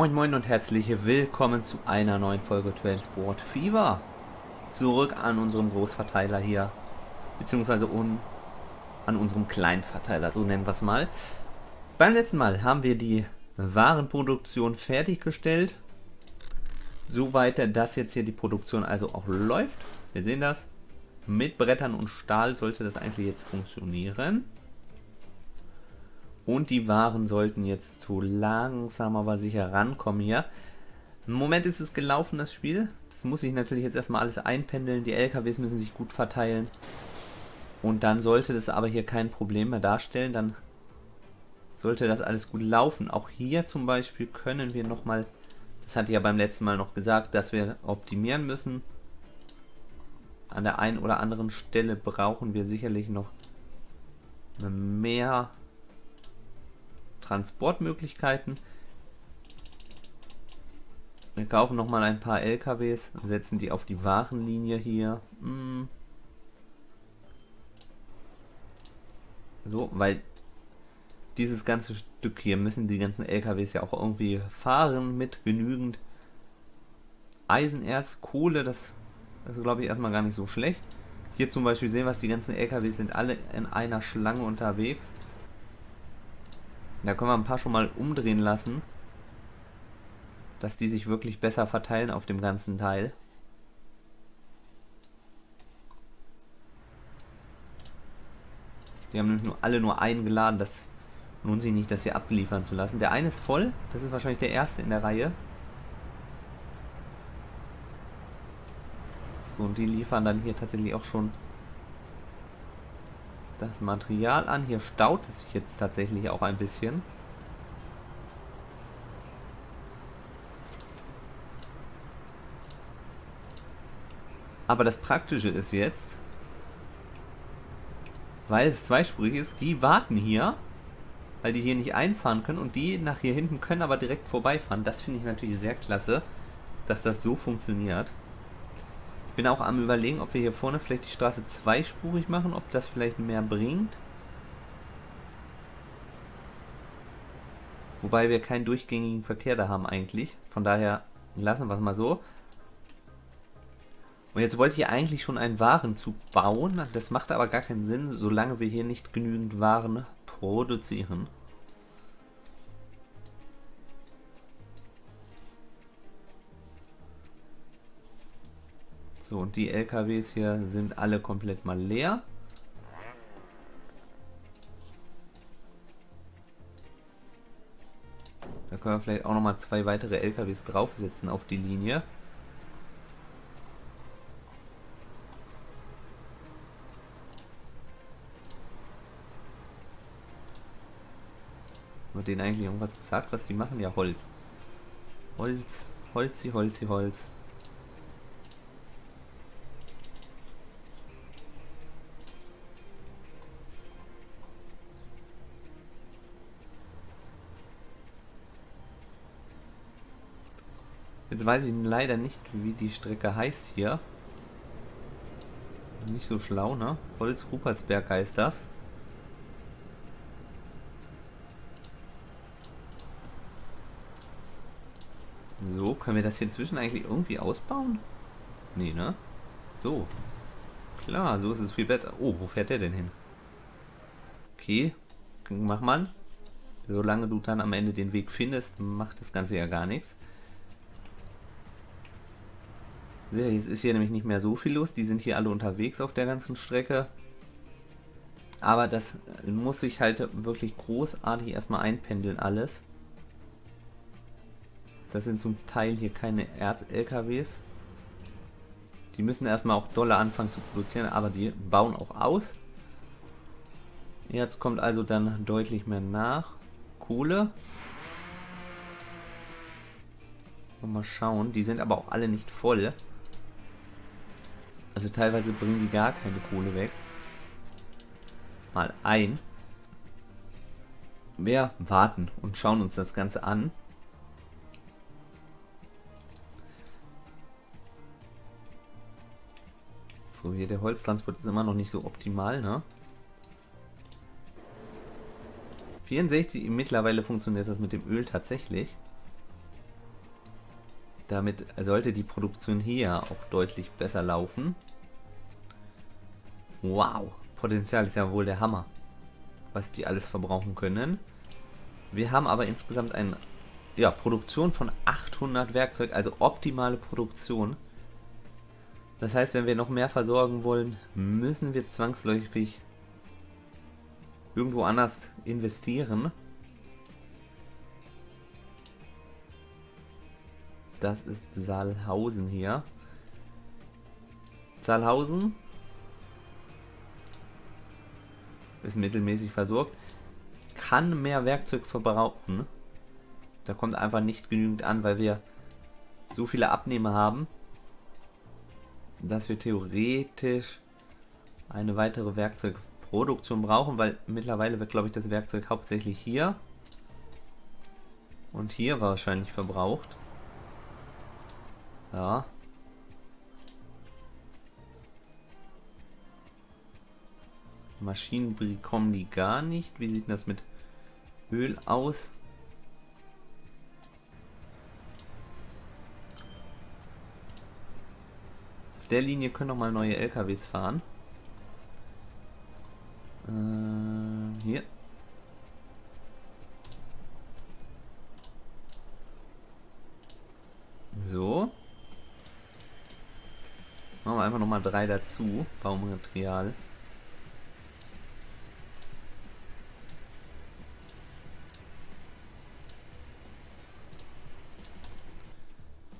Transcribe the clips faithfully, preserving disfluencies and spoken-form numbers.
Moin Moin und herzlich willkommen zu einer neuen Folge Transport Fever. Zurück an unserem Großverteiler hier, beziehungsweise un, an unserem Kleinverteiler, so nennen wir es mal. Beim letzten Mal haben wir die Warenproduktion fertiggestellt, soweit, dass jetzt hier die Produktion also auch läuft. Wir sehen das, mit Brettern und Stahl sollte das eigentlich jetzt funktionieren. Und die Waren sollten jetzt zu langsam aber sicher rankommen hier. Im Moment ist es gelaufen, das Spiel. Das muss ich natürlich jetzt erstmal alles einpendeln. Die L K Ws müssen sich gut verteilen. Und dann sollte das aber hier kein Problem mehr darstellen. Dann sollte das alles gut laufen. Auch hier zum Beispiel können wir nochmal, das hatte ich ja beim letzten Mal noch gesagt, dass wir optimieren müssen. An der einen oder anderen Stelle brauchen wir sicherlich noch mehr Transportmöglichkeiten. Wir kaufen nochmal ein paar L K Ws, setzen die auf die Warenlinie hier. Hm. So, weil dieses ganze Stück hier müssen die ganzen L K Ws ja auch irgendwie fahren mit genügend Eisenerz, Kohle. Das ist, glaube ich, erstmal gar nicht so schlecht. Hier zum Beispiel sehen wir es, die ganzen L K Ws sind alle in einer Schlange unterwegs. Da können wir ein paar schon mal umdrehen lassen, dass die sich wirklich besser verteilen auf dem ganzen Teil. Die haben nämlich nur alle nur einen geladen, das lohnt sich nicht, das hier abliefern zu lassen. Der eine ist voll, das ist wahrscheinlich der erste in der Reihe. So, und die liefern dann hier tatsächlich auch schon das Material an. Hier staut es sich jetzt tatsächlich auch ein bisschen. Aber das Praktische ist jetzt, weil es zweispurig ist, die warten hier, weil die hier nicht einfahren können und die nach hier hinten können aber direkt vorbeifahren. Das finde ich natürlich sehr klasse, dass das so funktioniert. Ich bin auch am Überlegen, ob wir hier vorne vielleicht die Straße zweispurig machen, ob das vielleicht mehr bringt. Wobei wir keinen durchgängigen Verkehr da haben eigentlich. Von daher lassen wir es mal so. Und jetzt wollte ich eigentlich schon einen Warenzug bauen. Das macht aber gar keinen Sinn, solange wir hier nicht genügend Waren produzieren. So, und die L K Ws hier sind alle komplett mal leer. Da können wir vielleicht auch nochmal zwei weitere L K Ws draufsetzen auf die Linie. Haben wir denen eigentlich irgendwas gesagt, was die machen? Ja, Holz. Holz, Holzi, Holzi, Holz. Jetzt weiß ich leider nicht, wie die Strecke heißt hier. Nicht so schlau, ne? Holz-Rupertsberg heißt das. So, können wir das hier inzwischen eigentlich irgendwie ausbauen? Nee, ne? So. Klar, so ist es viel besser. Oh, wo fährt der denn hin? Okay, mach mal. Solange du dann am Ende den Weg findest, macht das Ganze ja gar nichts. Jetzt ist hier nämlich nicht mehr so viel los. Die sind hier alle unterwegs auf der ganzen Strecke. Aber das muss sich halt wirklich großartig erstmal einpendeln alles. Das sind zum Teil hier keine Erz-L K Ws. Die müssen erstmal auch doller anfangen zu produzieren, aber die bauen auch aus. Jetzt kommt also dann deutlich mehr nach. Kohle. Und mal schauen, die sind aber auch alle nicht voll. Also teilweise bringen die gar keine Kohle weg. Mal ein. Wir warten und schauen uns das Ganze an. So, hier der Holztransport ist immer noch nicht so optimal, ne? vierundsechzig, mittlerweile funktioniert das mit dem Öl tatsächlich. Damit sollte die Produktion hier auch deutlich besser laufen. Wow, Potenzial ist ja wohl der Hammer, was die alles verbrauchen können. Wir haben aber insgesamt eine ja, Produktion von achthundert Werkzeug, also optimale Produktion. Das heißt, wenn wir noch mehr versorgen wollen, müssen wir zwangsläufig irgendwo anders investieren. Das ist Saalhausen hier. Saalhausen ist mittelmäßig versorgt, kann mehr Werkzeug verbrauchen. Da kommt einfach nicht genügend an, weil wir so viele Abnehmer haben, dass wir theoretisch eine weitere Werkzeugproduktion brauchen, weil mittlerweile wird, glaube ich, das Werkzeug hauptsächlich hier und hier wahrscheinlich verbraucht. Ja. Maschinen bekommen die gar nicht. Wie sieht das mit Öl aus? Auf der Linie können noch mal neue L K Ws fahren. Äh, hier. So. Machen wir einfach noch mal drei dazu. Baumaterial.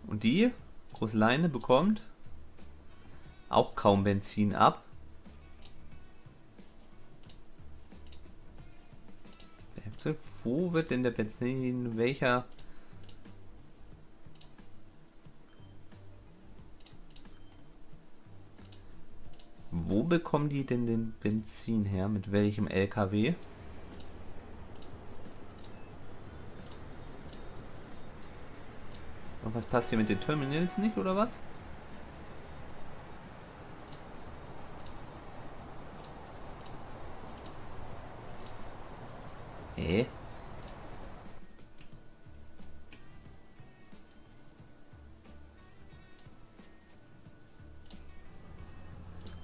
Und die große Leine bekommt auch kaum Benzin ab. Werkzeug, wo wird denn der Benzin, welcher wo bekommen die denn den Benzin her, mit welchem L K W? Was passt hier mit den Terminals nicht, oder was? Hä?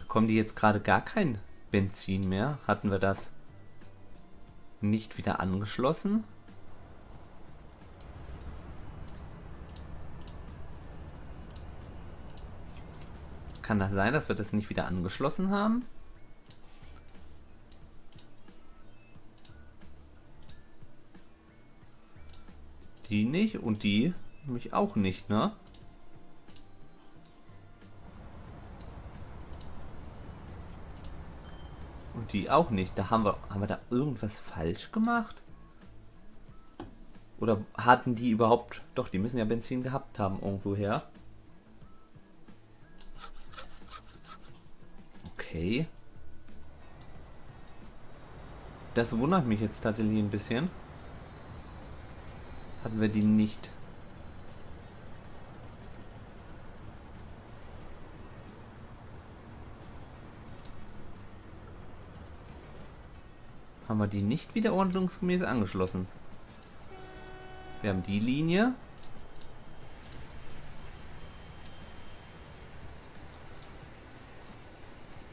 Bekommen die jetzt gerade gar kein Benzin mehr? Hatten wir das nicht wieder angeschlossen? Kann das sein, dass wir das nicht wieder angeschlossen haben? Die nicht und die mich auch nicht, ne? Und die auch nicht. Da haben wir, haben wir da irgendwas falsch gemacht? Oder hatten die überhaupt... Doch, die müssen ja Benzin gehabt haben irgendwoher. Das wundert mich jetzt tatsächlich ein bisschen. Hatten wir die nicht. Haben wir die nicht wieder ordnungsgemäß angeschlossen? Wir haben die Linie.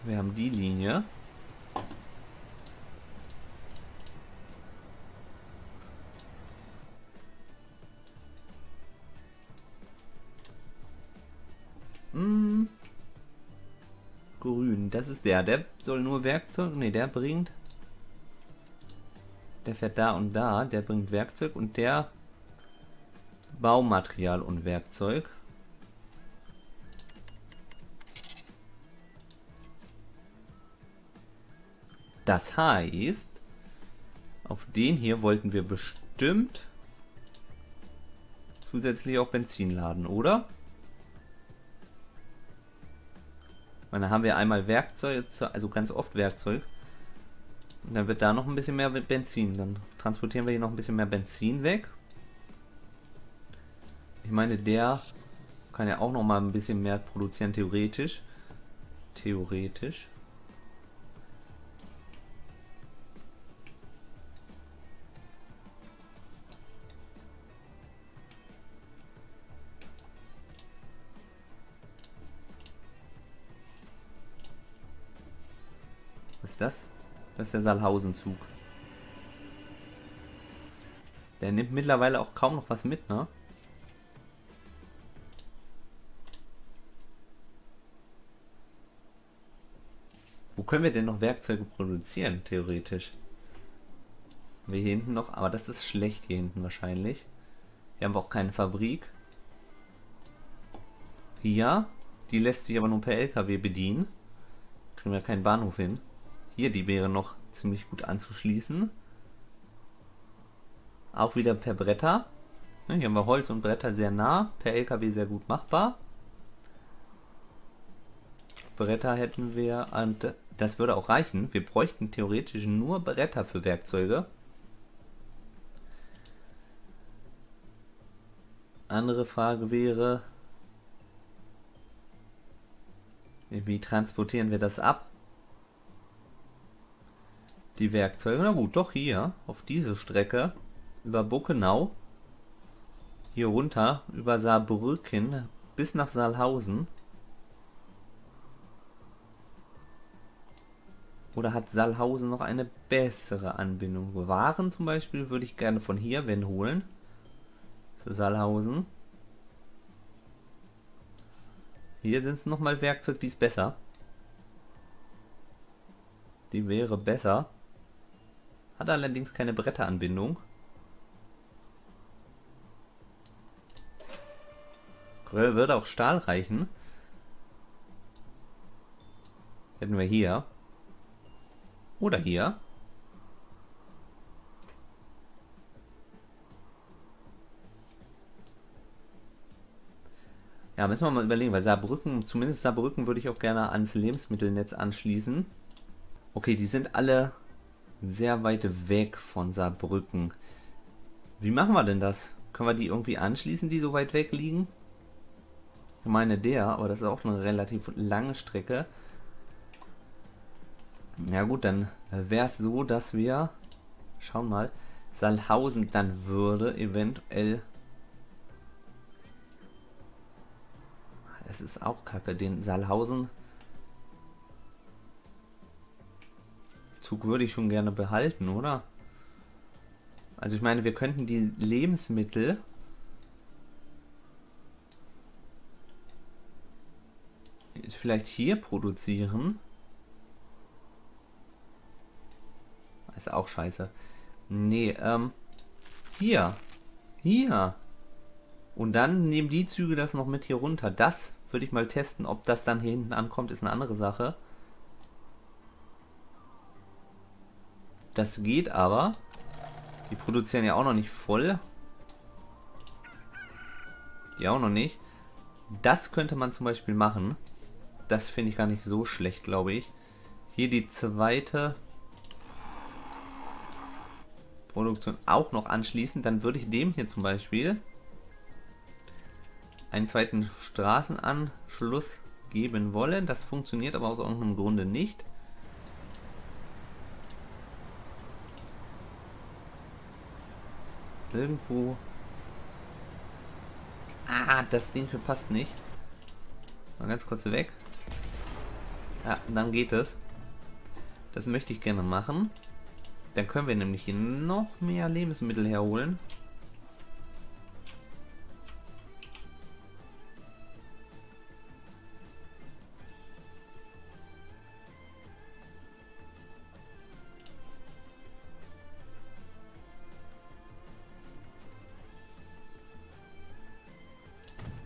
Wir haben die Linie. Hm. Grün, das ist der. Der soll nur Werkzeug. Ne, der bringt. Der fährt da und da. Der bringt Werkzeug und der Baumaterial und Werkzeug. Das heißt, auf den hier wollten wir bestimmt zusätzlich auch Benzin laden, oder? Und dann haben wir einmal Werkzeug, also ganz oft Werkzeug. Und dann wird da noch ein bisschen mehr Benzin. Dann transportieren wir hier noch ein bisschen mehr Benzin weg. Ich meine, der kann ja auch noch mal ein bisschen mehr produzieren, theoretisch. Theoretisch. Was ist das? Das ist der Saalhausen-Zug. Der nimmt mittlerweile auch kaum noch was mit, ne? Wo können wir denn noch Werkzeuge produzieren, theoretisch? Haben wir hier hinten noch? Aber das ist schlecht hier hinten wahrscheinlich. Hier haben wir auch keine Fabrik. Hier, die lässt sich aber nur per L K W bedienen. Kriegen wir keinen Bahnhof hin. Hier, die wäre noch ziemlich gut anzuschließen. Auch wieder per Bretter. Hier haben wir Holz und Bretter sehr nah. Per L K W sehr gut machbar. Bretter hätten wir und das würde auch reichen. Wir bräuchten theoretisch nur Bretter für Werkzeuge. Andere Frage wäre, wie transportieren wir das ab? Die Werkzeuge, na gut, doch hier, auf diese Strecke, über Buckenau, hier runter, über Saarbrücken, bis nach Saalhausen. Oder hat Saalhausen noch eine bessere Anbindung? Waren zum Beispiel würde ich gerne von hier, wenn holen, für Saalhausen. Hier sind es nochmal Werkzeug, die ist besser. Die wäre besser. Hat allerdings keine Bretteranbindung. Würde auch Stahl reichen. Hätten wir hier. Oder hier. Ja, müssen wir mal überlegen, weil Saarbrücken, zumindest Saarbrücken würde ich auch gerne ans Lebensmittelnetz anschließen. Okay, die sind alle sehr weit weg von Saarbrücken. Wie machen wir denn das? Können wir die irgendwie anschließen, die so weit weg liegen? Ich meine der, aber das ist auch eine relativ lange Strecke. Ja gut, dann wäre es so, dass wir, schauen mal, Saalhausen dann würde eventuell... Es ist auch kacke, den Saalhausen Zug würde ich schon gerne behalten, oder? Also ich meine, wir könnten die Lebensmittel... vielleicht hier produzieren. Ist auch scheiße. Nee, ähm, hier. Hier. Und dann nehmen die Züge das noch mit hier runter. Das würde ich mal testen. Ob das dann hier hinten ankommt, ist eine andere Sache. Das geht aber. Die produzieren ja auch noch nicht voll. Die auch noch nicht. Das könnte man zum Beispiel machen. Das finde ich gar nicht so schlecht, glaube ich. Hier die zweite Produktion auch noch anschließen. Dann würde ich dem hier zum Beispiel einen zweiten Straßenanschluss geben wollen. Das funktioniert aber aus irgendeinem Grunde nicht. Irgendwo... Ah, das Ding hier passt nicht. Mal ganz kurz weg. Ja, dann geht es. Das möchte ich gerne machen. Dann können wir nämlich hier noch mehr Lebensmittel herholen.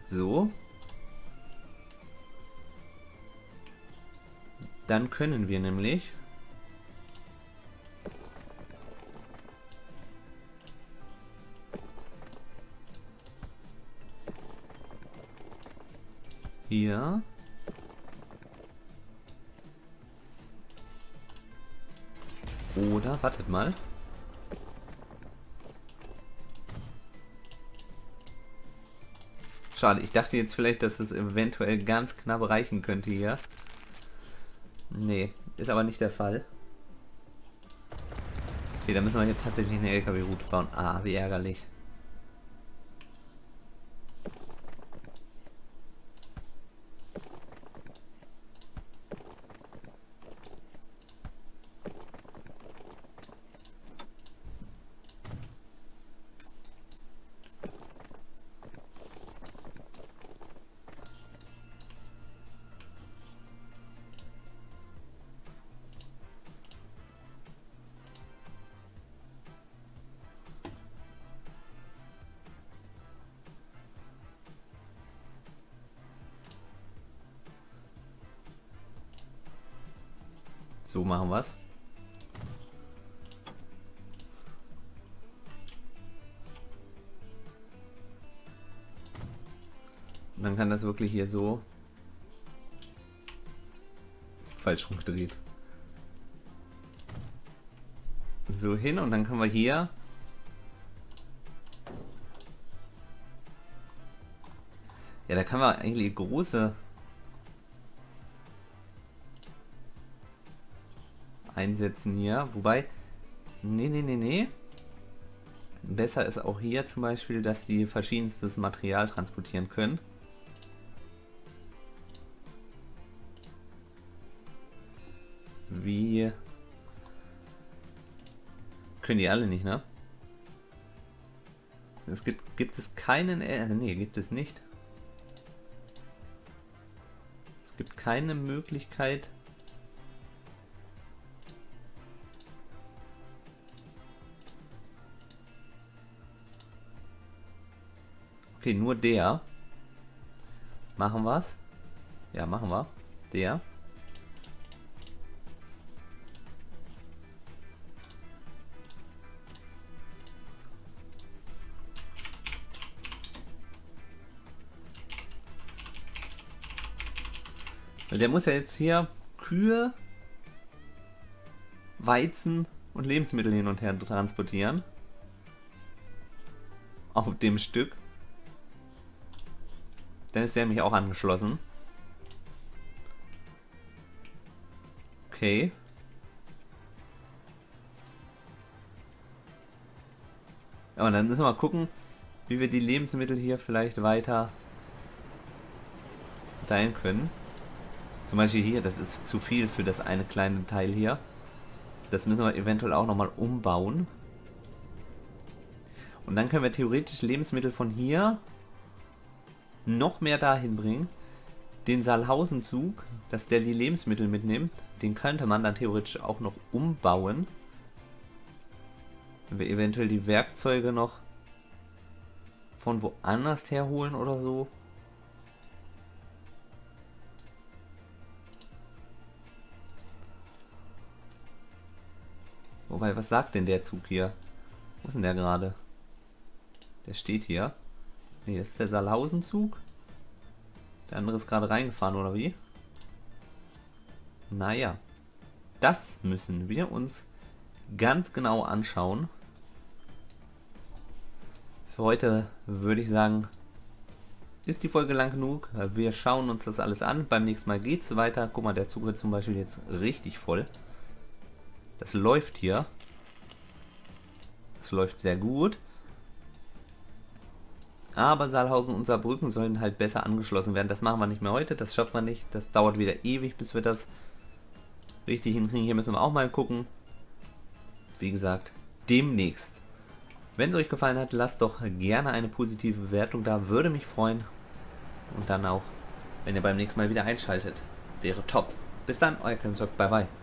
So. Dann können wir nämlich... Hier. Oder, wartet mal. Schade, ich dachte jetzt vielleicht, dass es eventuell ganz knapp reichen könnte hier. Nee, ist aber nicht der Fall. Okay, da müssen wir hier tatsächlich eine L K W-Route bauen. Ah, wie ärgerlich. So machen wir es. Man kann das wirklich hier so falsch rumgedreht. So hin und dann können wir hier ja, da kann man eigentlich große einsetzen hier. Wobei, nee, nee, nee, nee. Besser ist auch hier zum Beispiel, dass die verschiedenstes Material transportieren können. Wie können die alle nicht, ne? Es gibt, gibt es keinen, äh, nee, gibt es nicht. Es gibt keine Möglichkeit, okay, nur der, machen wir's, ja, machen wir, der. Der muss ja jetzt hier Kühe, Weizen und Lebensmittel hin und her transportieren. Auf dem Stück. Dann ist der nämlich auch angeschlossen. Okay. Ja, und dann müssen wir mal gucken, wie wir die Lebensmittel hier vielleicht weiter verteilen können. Zum Beispiel hier, das ist zu viel für das eine kleine Teil hier. Das müssen wir eventuell auch nochmal umbauen. Und dann können wir theoretisch Lebensmittel von hier noch mehr dahin bringen. Den Saalhausen-Zug, dass der die Lebensmittel mitnimmt, den könnte man dann theoretisch auch noch umbauen. Wenn wir eventuell die Werkzeuge noch von woanders herholen oder so. Wobei, was sagt denn der Zug hier? Wo ist denn der gerade? Der steht hier. Ne, das ist der Saalhausen-Zug. Der andere ist gerade reingefahren, oder wie? Naja. Das müssen wir uns ganz genau anschauen. Für heute würde ich sagen, ist die Folge lang genug. Wir schauen uns das alles an. Beim nächsten Mal geht es weiter. Guck mal, der Zug wird zum Beispiel jetzt richtig voll. Das läuft hier. Das läuft sehr gut. Aber Saalhausen und Saarbrücken sollen halt besser angeschlossen werden. Das machen wir nicht mehr heute. Das schaffen wir nicht. Das dauert wieder ewig, bis wir das richtig hinkriegen. Hier müssen wir auch mal gucken. Wie gesagt, demnächst. Wenn es euch gefallen hat, lasst doch gerne eine positive Bewertung da. Würde mich freuen. Und dann auch, wenn ihr beim nächsten Mal wieder einschaltet. Wäre top. Bis dann, euer Krimsrock. Bye, bye.